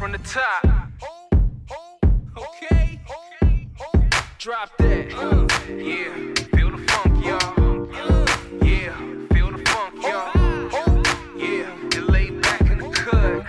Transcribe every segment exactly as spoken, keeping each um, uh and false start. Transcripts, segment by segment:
From the top. Okay. Drop that. Uh, yeah. Feel the funk, y'all. Uh, yeah. Feel the funk, y'all. Yeah. It laid back in the cut.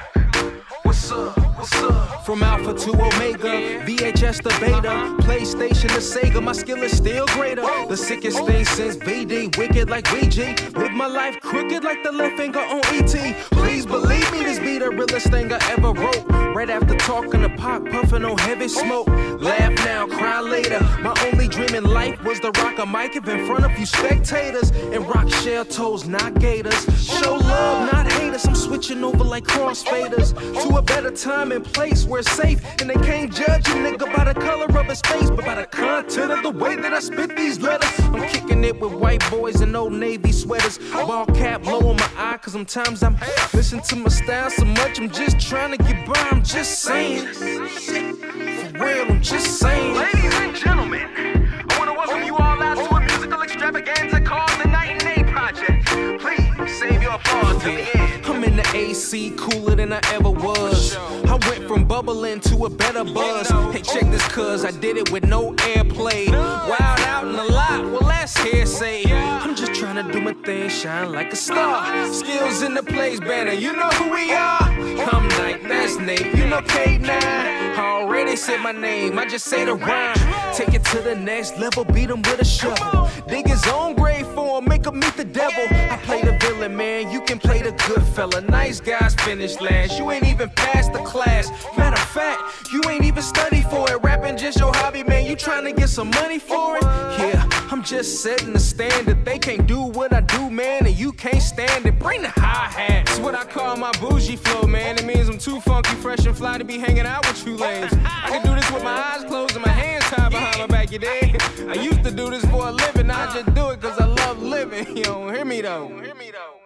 What's up? What's up? From Alpha to Omega, V H S to Beta, PlayStation to Sega, my skill is still greater. The sickest thing since V D, wicked like Ouija. Live my life crooked like the left finger on E T. Please believe me, this be the realest thing I ever wrote. Right after talking to Pop, puffing on heavy smoke. Laugh now, cry later. My only dream in life was to rock a mic up in front of you spectators and rock shell toes, not gators. Show love, not haters. I'm switching over like crossfaders to a better time and place where it's safe, and they can't judge a nigga by the color of his face, but by the content of the way that I spit these letters. I'm kicking it with white boys in old navy sweaters, ball cap low on my eye, cause sometimes I'm listening to my style so much I'm just trying to get by. I'm just saying, for real, I'm just saying. Ladies and gentlemen, I want to welcome you all out to a musical extravaganza called the Nightingale Project. Please save your applause till the end. I'm in the A C, cooler than I ever was. I went from bubbling to a better buzz. Hey, check this, cuz I did it with no airplay. Wild out in the lot, well that's hearsay. I'm just trying to do my thing, shine like a star. Skills in the place banner, you know who we are. I'm like, that's Nate, you know K nine. I already said my name, I just say the rhyme. Take it to the next level, beat him with a shovel. Dig his own grave for him, make him meet the devil. I play the villain, man, you can play the good fella. Nice guys finish last, you ain't even past the class. Matter of fact, you ain't even study for it. Rapping just your hobby, man, you trying to get some money for it? Yeah, I'm just setting the standard. They can't do what I do, man, and you can't stand it. Bring the hi-hat. It's what I call my bougie flow, man. It means I'm too funky, fresh, and fly to be hanging out with you lames. I can do this with my eyes closed and my hands tied behind my back, you dig? I used to do this for a living, I just do it cause I love living. You don't hear me though.